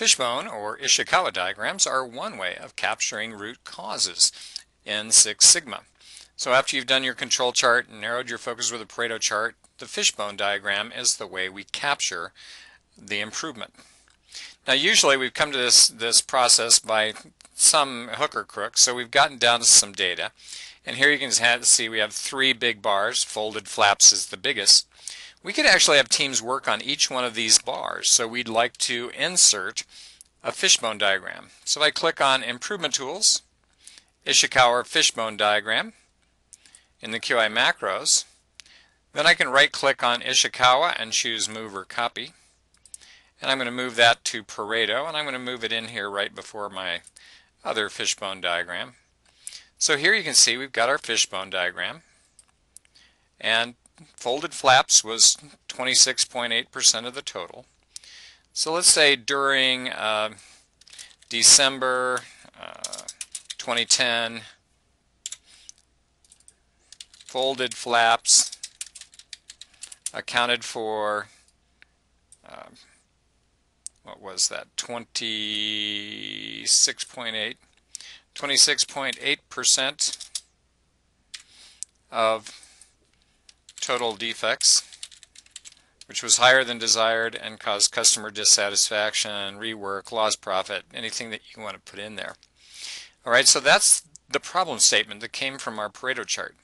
Fishbone or Ishikawa diagrams are one way of capturing root causes in Six Sigma. So after you've done your control chart and narrowed your focus with a Pareto chart, the fishbone diagram is the way we capture the improvement. Now usually we've come to this process by some hook or crook, so we've gotten down to some data. And here you can see we have three big bars, folded flaps is the biggest. We could actually have teams work on each one of these bars, so we'd like to insert a fishbone diagram. So if I click on Improvement Tools, Ishikawa Fishbone Diagram in the QI Macros, then I can right-click on Ishikawa and choose Move or Copy. And I'm going to move that to Pareto, and I'm going to move it in here right before my other fishbone diagram. So here you can see we've got our fishbone diagram, and folded flaps was 26.8% of the total. So let's say during December 2010, folded flaps accounted for, what was that, 26.8% of total defects, which was higher than desired and caused customer dissatisfaction, rework, lost profit, anything that you want to put in there. All right, so that's the problem statement that came from our Pareto chart.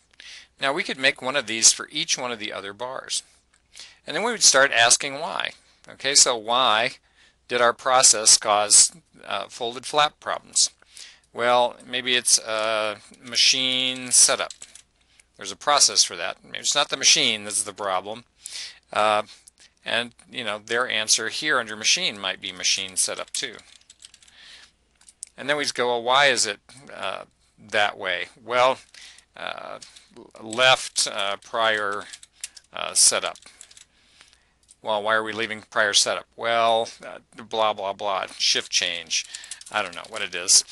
Now we could make one of these for each one of the other bars. And then we would start asking why. Okay, so why did our process cause folded flap problems? Well, maybe it's a machine setup. There's a process for that. It's not the machine that's the problem. And you know, their answer here under machine might be machine setup too. And then we go, well, why is it that way? Well, left prior setup. Well, why are we leaving prior setup? Well, blah, blah, blah, shift change. I don't know what it is.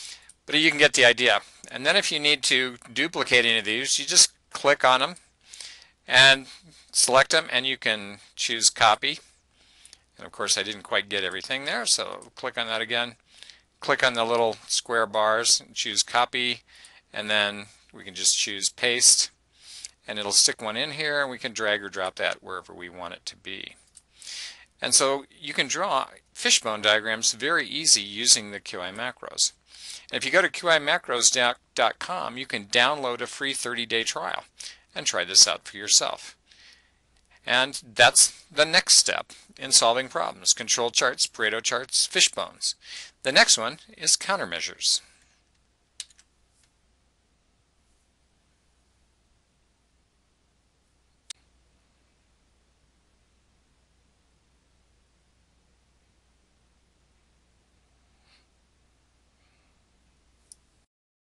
But you can get the idea. And then if you need to duplicate any of these, you just click on them and select them, and you can choose copy. And of course I didn't quite get everything there, so click on that again. Click on the little square bars and choose copy, and then we can just choose paste, and it'll stick one in here, and we can drag or drop that wherever we want it to be. And so you can draw fishbone diagrams very easy using the QI macros. And if you go to qimacros.com, you can download a free 30-day trial and try this out for yourself. And that's the next step in solving problems: control charts, Pareto charts, fishbones. The next one is countermeasures.